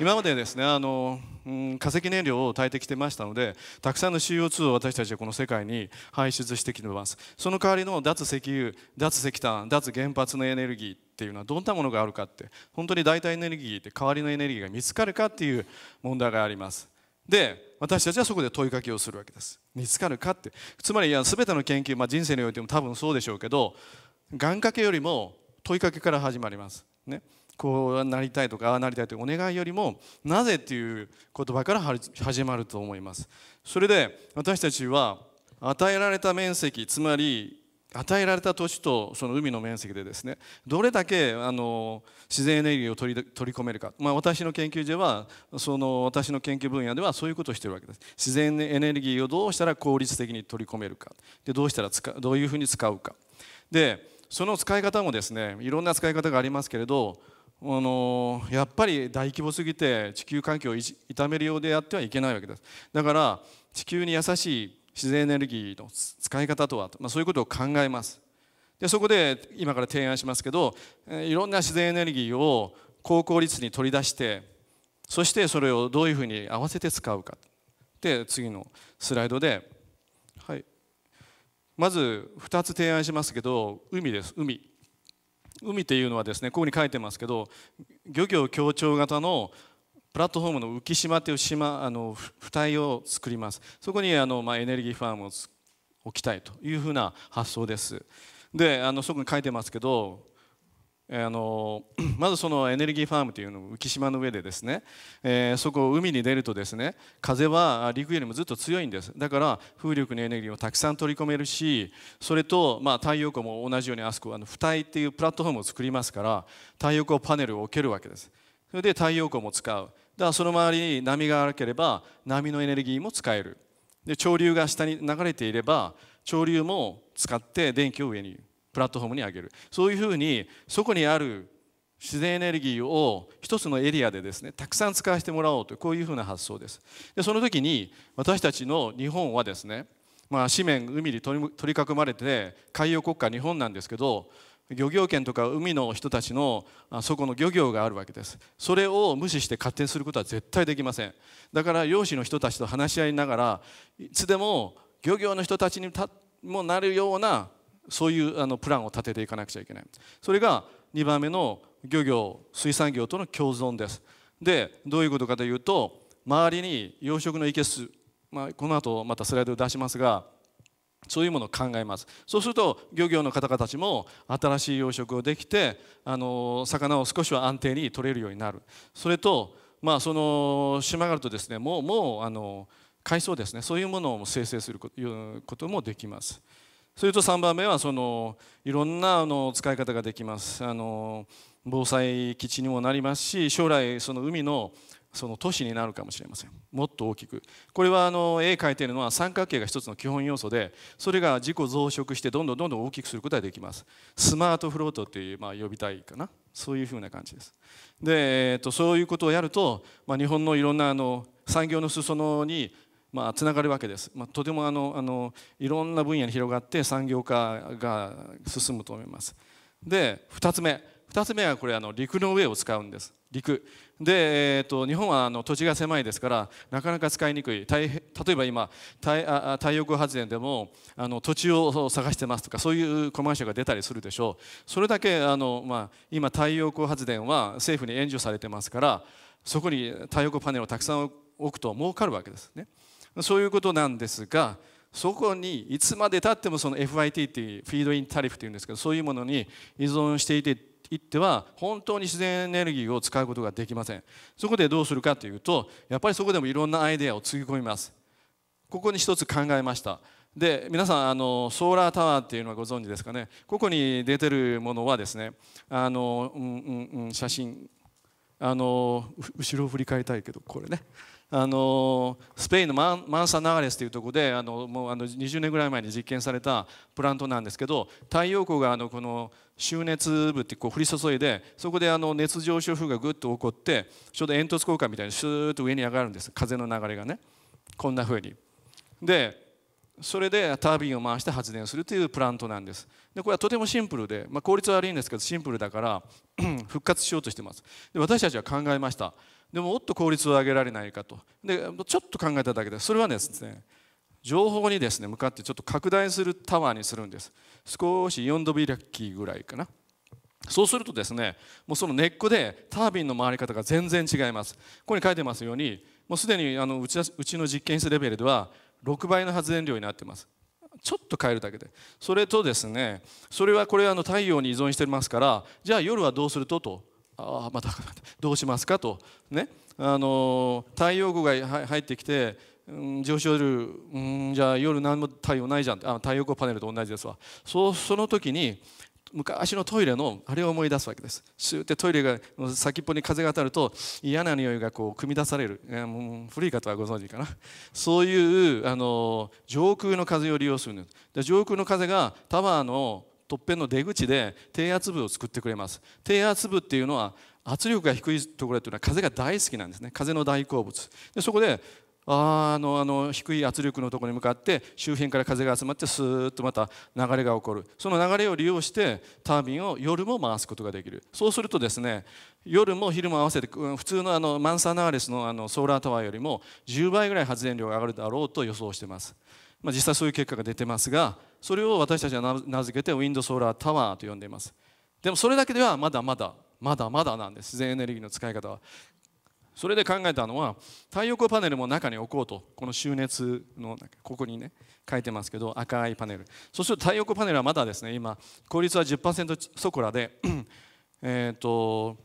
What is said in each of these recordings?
今までですね化石燃料を焚いてきてましたので、たくさんの CO2 を私たちはこの世界に排出してきてます。その代わりの脱石油、脱石炭、脱原発のエネルギーっていうのはどんなものがあるかって、本当に代替エネルギーって代わりのエネルギーが見つかるかっていう問題があります。で、私たちはそこで問いかけをするわけです。見つかるかって、つまり全ての研究、人生においても多分そうでしょうけど、願掛けよりも問いかけから始まりますね。こうなりたいとかああなりたいというお願いよりも、なぜっていう言葉から始まると思います。それで私たちは与えられた面積、つまり与えられた土地とその海の面積でですね、どれだけ自然エネルギーを取り込めるか、私の研究所は私の研究分野ではそういうことをしているわけです。自然エネルギーをどうしたら効率的に取り込めるかで、どういうふうに使うかで、その使い方もですね、いろんな使い方がありますけれど、やっぱり大規模すぎて地球環境を傷めるようであってはいけないわけです。だから地球に優しい自然エネルギーの使い方とは、そういうことを考えます。で、そこで今から提案しますけど、いろんな自然エネルギーを高効率に取り出して、そしてそれをどういうふうに合わせて使うかで、次のスライドで、はい、まず2つ提案しますけど、海です。海っていうのはですね、ここに書いてますけど、漁業協調型のプラットフォームの浮島という島、浮帯を作ります。そこにエネルギーファームを置きたいというふうな発想です。で、そこに書いてますけど、まずそのエネルギーファームというのを浮島の上でですね、そこを海に出るとですね、風は陸よりもずっと強いんです。だから風力のエネルギーをたくさん取り込めるし、それと太陽光も同じように、あそこ浮体っていうプラットフォームを作りますから、太陽光パネルを置けるわけです。それで太陽光も使う。だからその周りに波が荒ければ波のエネルギーも使える。で、潮流が下に流れていれば潮流も使って電気を上にプラットフォームに上げる。そういうふうにそこにある自然エネルギーを一つのエリアでですね、たくさん使わせてもらおうという、こういうふうな発想です。で、その時に私たちの日本はですね、四面海に取り囲まれて海洋国家日本なんですけど、漁業権とか海の人たちのそこの漁業があるわけです。それを無視して勝手にすることは絶対できません。だから漁師の人たちと話し合いながら、いつでも漁業の人たちにもなるような、そういうプランを立てていかなくちゃいけない。それが2番目の漁業、水産業との共存です。で、どういうことかというと、周りに養殖の生けす、この後またスライドを出しますが、そういうものを考えます。そうすると漁業の方々たちも新しい養殖をできて、魚を少しは安定に取れるようになる。それと、その島があるとですね、もう海藻ですね、そういうものを生成することもできます。それと3番目は、いろんな使い方ができます。防災基地にもなりますし、将来その海の都市になるかもしれません。もっと大きく。これは絵描いているのは三角形が一つの基本要素で、それが自己増殖してどんどん大きくすることができます。スマートフロートっていう呼びたいかな、そういうふうな感じです。で、そういうことをやると、日本のいろんな産業の裾野につながるわけです。とてもいろんな分野に広がって産業化が進むと思います。で、2つ目はこれ陸の上を使うんです。陸で、日本は土地が狭いですから、なかなか使いにくい。例えば今太陽光発電でも土地を探してますとか、そういうコマーシャルが出たりするでしょう。それだけ今太陽光発電は政府に援助されてますから、そこに太陽光パネルをたくさん置くと儲かるわけですね。そういうことなんですが、そこにいつまでたってもその FIT っていうフィードインタリフというんですけど、そういうものに依存していっては本当に自然エネルギーを使うことができません。そこでどうするかというと、やっぱりそこでもいろんなアイデアをつぎ込みます。ここに一つ考えました。で、皆さんソーラータワーっていうのはご存知ですかね。ここに出てるものはですね、写真後ろを振り返りたいけど、これね、スペインのマンサナーレスというところでもう20年ぐらい前に実験されたプラントなんですけど、太陽光がこの集熱部ってこう降り注いで、そこで熱上昇風がぐっと起こって、ちょうど煙突効果みたいにシューッと上に上がるんです。風の流れがね、こんなふうに。で、それでタービンを回して発電するというプラントなんです。でこれはとてもシンプルで、まあ、効率は悪いんですけどシンプルだから復活しようとしてます。で私たちは考えました。でももっと効率を上げられないかと。でちょっと考えただけで、それはですね、情報にですね向かってちょっと拡大するタワーにするんです。少し4度開きぐらいかな。そうするとですね、もうその根っこでタービンの回り方が全然違います。ここに書いてますように、もうすでにうちの実験室レベルでは6倍の発電量になってます。ちょっと変えるだけで。それとですね、それはこれは太陽に依存してますから、じゃあ夜はどうするとと、あまたどうしますかとね、太陽光が入ってきて上昇夜、じゃあ夜何も太陽ないじゃん、太陽光パネルと同じですわ。その時に昔のトイレのあれを思い出すわけです。シューってトイレが先っぽに風が当たると嫌な匂いがこう組み出される、もう古い方はご存知かな。そういう上空の風を利用するんです。で上空の風がタワーのとっぺんの出口で低圧部を作ってくれます。低圧部っていうのは圧力が低いところというのは風が大好きなんですね。風の大好物で、そこで低い圧力のところに向かって周辺から風が集まってスーッとまた流れが起こる。その流れを利用してタービンを夜も回すことができる。そうするとですね、夜も昼も合わせて普通のマンサナーレスのソーラータワーよりも10倍ぐらい発電量が上がるだろうと予想しています。まあ、実際そういう結果が出てますが、それを私たちは名付けてウィンドソーラータワーと呼んでいます。でもそれだけではまだまだなんです、自然エネルギーの使い方は。それで考えたのは、太陽光パネルも中に置こうと。この収熱のここにね書いてますけど、赤いパネル。そうすると太陽光パネルはまだですね、今効率は 10% そこらでそ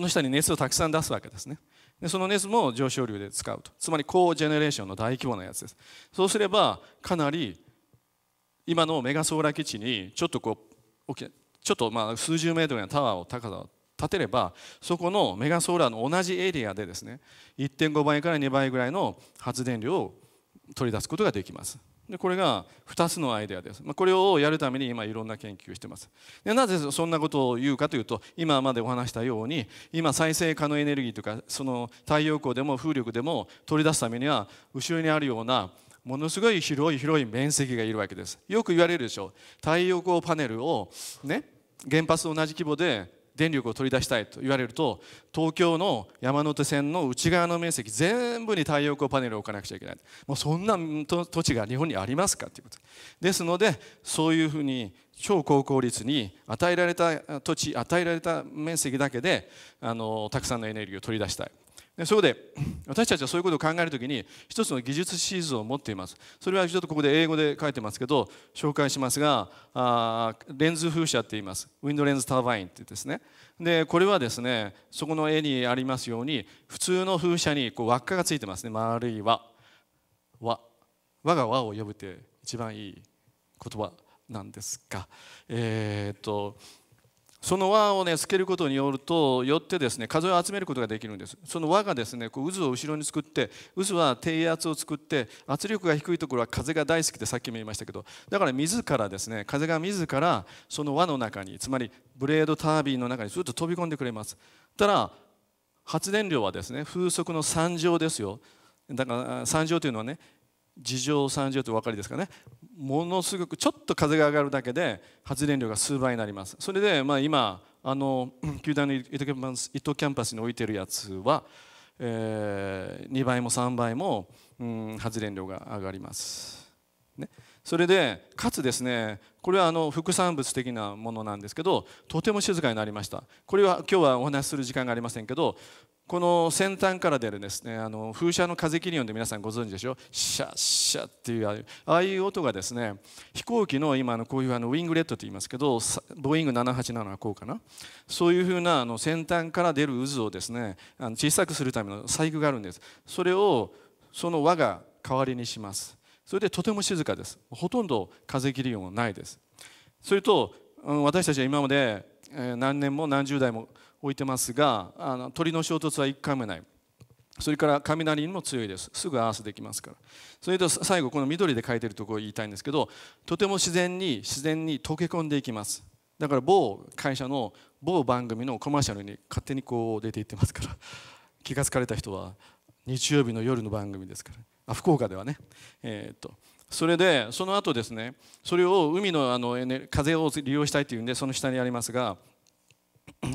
の下に熱をたくさん出すわけですね。でその熱も上昇流で使うと。つまりコージェネレーションの大規模なやつです。そうすればかなり今のメガソーラー基地にちょっとこうちょっとまあ数十メートルのタワーを高さを立てれば、そこのメガソーラーの同じエリアでですね 1.5 倍から2倍ぐらいの発電量を取り出すことができます。でこれが2つのアイデアです。これをやるために今いろんな研究をしています。でなぜそんなことを言うかというと、今までお話したように、今再生可能エネルギーとかその太陽光でも風力でも取り出すためには、後ろにあるようなものすごい広い面積がいるわけです。よく言われるでしょう。太陽光パネルをね、原発と同じ規模で電力を取り出したいと言われると、東京の山手線の内側の面積全部に太陽光パネルを置かなくちゃいけない。もうそんな土地が日本にありますかということですので、そういうふうに超高効率に与えられた土地、与えられた面積だけでたくさんのエネルギーを取り出したい。でそこで私たちはそういうことを考えるときに一つの技術シーズンを持っています。それはちょっとここで英語で書いてますけど紹介しますが、レンズ風車って言います。ウィンドレンズターバインってですね。でこれはですね、そこの絵にありますように普通の風車にこう輪っかがついてますね。丸い輪が輪を呼ぶって一番いい言葉なんですか。その輪をねつけることによってですね、風を集めることができるんです。その輪がですね、こう渦を後ろに作って、渦は低圧を作って、圧力が低いところは風が大好きでさっきも言いましたけど、だから自らですね、風が自らその輪の中に、つまりブレードタービンの中にずっと飛び込んでくれます。ただ発電量はですね、風速の3乗ですよ。だから3乗というのはね、地上3乗とお分かりですかね。ものすごくちょっと風が上がるだけで発電量が数倍になります。それでまあ今九大の伊東キャンパスに置いてるやつは2倍も3倍も発電量が上がりますね。それでかつですね、これは副産物的なものなんですけど、とても静かになりました。これは今日はお話しする時間がありませんけど、この先端から出るですね、風車の風切り音で皆さんご存知でしょ。シャッシャッっていうああいう音がですね、飛行機の今こういうウィングレットと言いますけど、ボーイング787はこうかな。そういうふうな先端から出る渦をですね、小さくするための細工があるんです。それをその輪が代わりにします。それでとても静かです。ほとんど風切り音はないです。それと私たちは今まで何年も何十台も置いてますが、鳥の衝突は1回もない。それから雷にも強いです。すぐアースできますから。それと最後この緑で描いてるところを言いたいんですけど、とても自然に溶け込んでいきます。だから某会社の某番組のコマーシャルに勝手にこう出ていってますから、気が付かれた人は日曜日の夜の番組ですから、福岡ではね、それでその後ですね、それを海の風を利用したいというんで、その下にありますが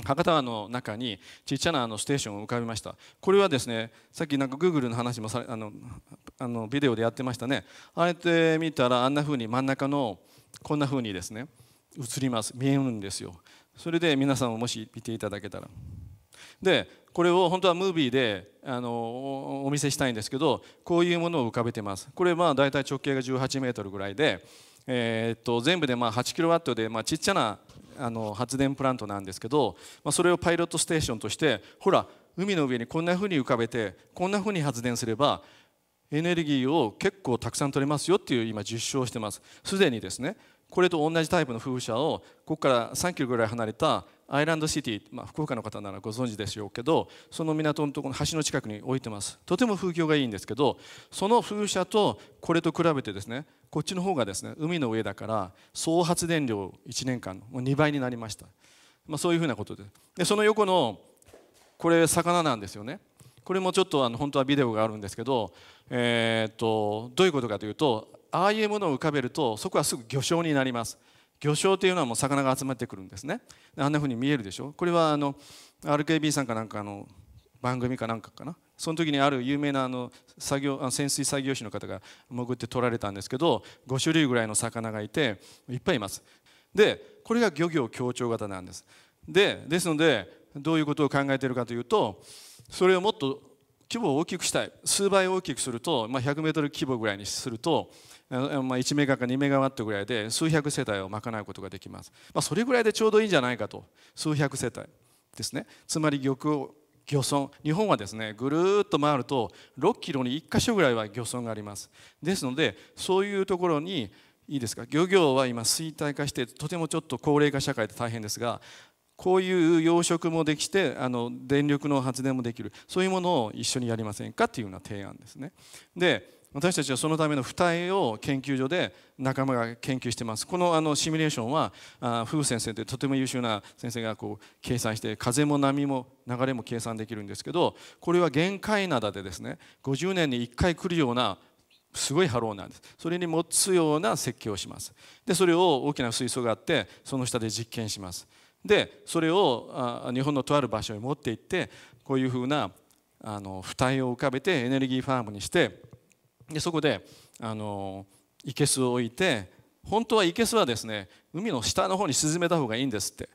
博多湾の中にちっちゃなステーションを浮かべました。これはですね、さっきなんか Google の話もビデオでやってましたね。あえて見たらあんな風に真ん中のこんな風にですね映ります、見えるんですよ。それで皆さんももし見ていただけたら。でこれを本当はムービーでお見せしたいんですけど、こういうものを浮かべてます。これまあ大体直径が18メートルぐらいで、全部でまあ8キロワットで、まあちっちゃな発電プラントなんですけど、まあそれをパイロットステーションとして、ほら海の上にこんなふうに浮かべてこんなふうに発電すればエネルギーを結構たくさん取れますよっていう今実証してます。すでにですねこれと同じタイプの風車をここから3キロぐらい離れたアイランドシティ、まあ、福岡の方ならご存知でしょうけど、その港のところの橋の近くに置いてます。とても風景がいいんですけど、その風車とこれと比べてですね、こっちの方がですね海の上だから総発電量1年間の2倍になりました。まあ、そういうふうなことで、その横のこれ魚なんですよね。これもちょっと本当はビデオがあるんですけど、どういうことかというと、ああいうものを浮かべるとそこはすぐ魚礁になります。魚礁というのはもう魚が集まってくるんですね。あんなふうに見えるでしょ。これはRKB さんかなんかの番組かなんかかな、その時にある有名な潜水作業士の方が潜って撮られたんですけど、5種類ぐらいの魚がいていっぱいいます。でこれが漁業協調型なんです。ですのでどういうことを考えているかというと、それをもっと規模を大きくしたい、数倍大きくすると、まあ、100メートル規模ぐらいにすると、1メガか2メガワットぐらいで数百世帯を賄うことができます。まあ、それぐらいでちょうどいいんじゃないかと、数百世帯ですね。つまり漁村、日本はですねぐるっと回ると6キロに1か所ぐらいは漁村があります。ですのでそういうところに、いいですか、漁業は今衰退化してとてもちょっと高齢化社会で大変ですが、こういう養殖もできて電力の発電もできる、そういうものを一緒にやりませんかっていうような提案ですね。で私たちはそのための浮体を研究所で仲間が研究してます。このシミュレーションは風先生というとても優秀な先生がこう計算して、風も波も流れも計算できるんですけど、これは玄界灘でですね50年に1回来るようなすごい波浪なんです。それに持つような設計をします。でそれを大きな水槽があって、その下で実験します。でそれを日本のとある場所に持って行って、こういうふうな浮体を浮かべてエネルギーファームにして、でそこで生けすを置いて、本当は生けすはですね海の下の方に沈めた方がいいんですって。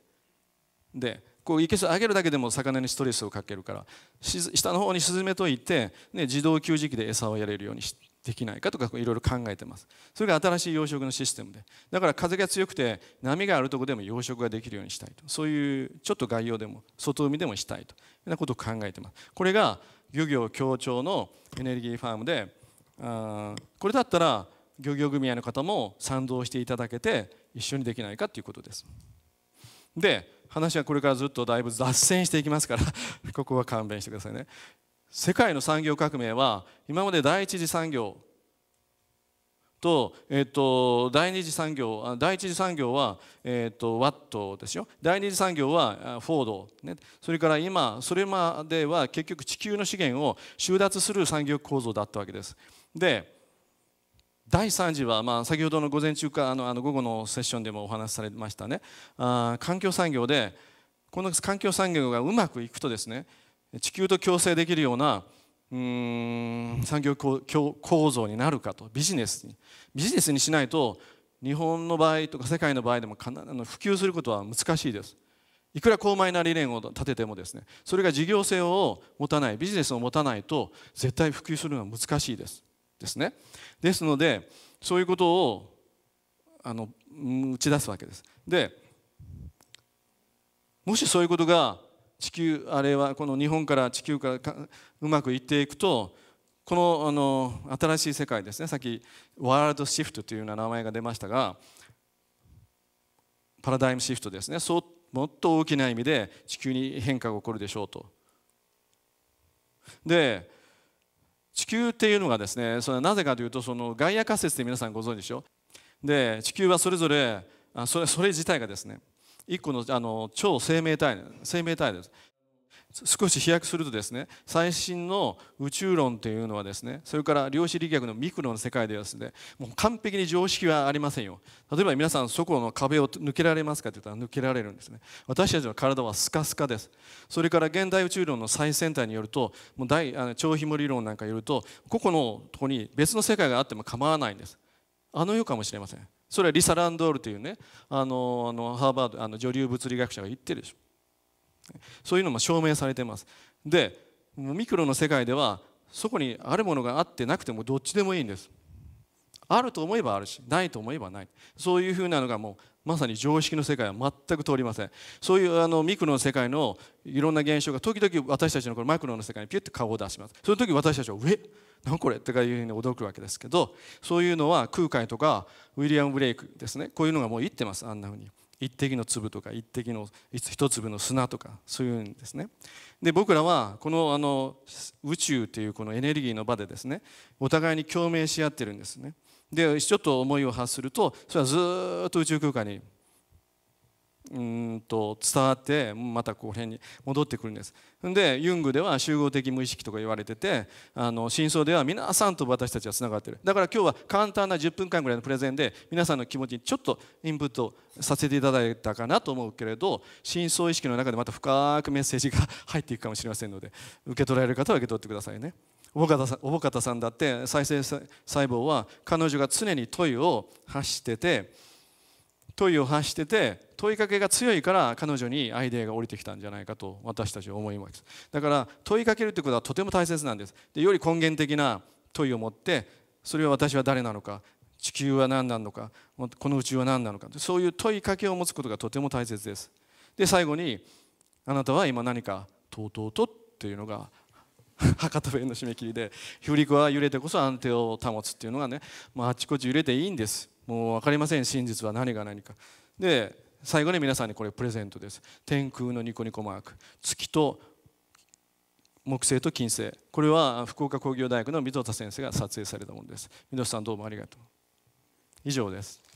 でこう生けす上げるだけでも魚にストレスをかけるから、下の方に沈めといて、ね、自動給餌器で餌をやれるようにできないかとかいろいろ考えてます。それが新しい養殖のシステムで、だから風が強くて波があるところでも養殖ができるようにしたいと、そういうちょっと外洋でも外海でもしたいというようなことを考えてます。これが漁業協調のエネルギーファームで、これだったら漁業組合の方も賛同していただけて一緒にできないかということです。で話はこれからずっとだいぶ脱線していきますからここは勘弁してくださいね。世界の産業革命は今まで第一次産業と、第二次産業、第一次産業は、ワットですよ。第二次産業はフォード、ね、それから今それまでは結局地球の資源を収奪する産業構造だったわけです。で第3次は、まあ、先ほどの午前中か午後のセッションでもお話しされましたね、環境産業で、この環境産業がうまくいくとですね地球と共生できるような産業構造になるかと、ビジネスにしないと日本の場合とか世界の場合でも普及することは難しいです。いくら高マイな理念を立ててもですね、それが事業性を持たない、ビジネスを持たないと絶対普及するのは難しいですね。ですのでそういうことを打ち出すわけです。でもしそういうことが地球、あれはこの日本から地球からうまくいっていくと、この新しい世界ですね、さっきワールドシフトというような名前が出ましたが、パラダイムシフトですね、もっと大きな意味で地球に変化が起こるでしょうと。で地球っていうのがですね、それはなぜかというと、そのガイア仮説って皆さんご存知でしょ。で地球はそれぞれそれ自体がですね一個の超生命体です。少し飛躍するとですね、最新の宇宙論というのはですね、それから量子力学のミクロの世界ではですね、もう完璧に常識はありませんよ。例えば皆さん、そこの壁を抜けられますかと言ったら抜けられるんですね。私たちの体はスカスカです。それから現代宇宙論の最先端によると、もう超ひも理論なんかによると、個々のとこに別の世界があっても構わないんです。あの世かもしれません。それはリサ・ランドールというね、ハーバード女流物理学者が言ってるでしょ。そういうのも証明されています。でミクロの世界ではそこにあるものがあってなくてもどっちでもいいんです。あると思えばあるしないと思えばない。そういうふうなのがもうまさに常識の世界は全く通りません。そういうミクロの世界のいろんな現象が時々私たちのこのマクロの世界にピュッと顔を出します。その時私たちは「えっ何これ?」とかいうふうに驚くわけですけど、そういうのは空海とかウィリアム・ブレイクですね、こういうのがもう言ってます。あんなふうに。一滴の粒とか一滴の一粒の砂とかそういうんですね。で僕らはこの宇宙というこのエネルギーの場でですね、お互いに共鳴し合ってるんですね。でちょっと思いを発するとそれはずっと宇宙空間に伝わってまたこの辺に戻ってくるんです。でユングでは集合的無意識とか言われてて、深層では皆さんと私たちはつながってる。だから今日は簡単な10分間ぐらいのプレゼンで皆さんの気持ちにちょっとインプットさせていただいたかなと思うけれど、深層意識の中でまた深くメッセージが入っていくかもしれませんので、受け取られる方は受け取ってくださいね。小保方さんだって再生細胞は彼女が常に問いを発してて問いかけが強いから彼女にアイデアが降りてきたんじゃないかと私たちは思います。だから問いかけるということはとても大切なんです。でより根源的な問いを持って、それは私は誰なのか、地球は何なのか、この宇宙は何なのか、そういう問いかけを持つことがとても大切です。で最後にあなたは今何かとうとうとっていうのが博多弁の締め切りで、振り子は揺れてこそ安定を保つっていうのがね、まあ、あちこち揺れていいんです。もう分かりません、真実は何が何か。で最後に皆さんにこれプレゼントです。天空のニコニコマーク、月と木星と金星、これは福岡工業大学の溝田先生が撮影されたものです。溝田さんどうもありがとう。以上です。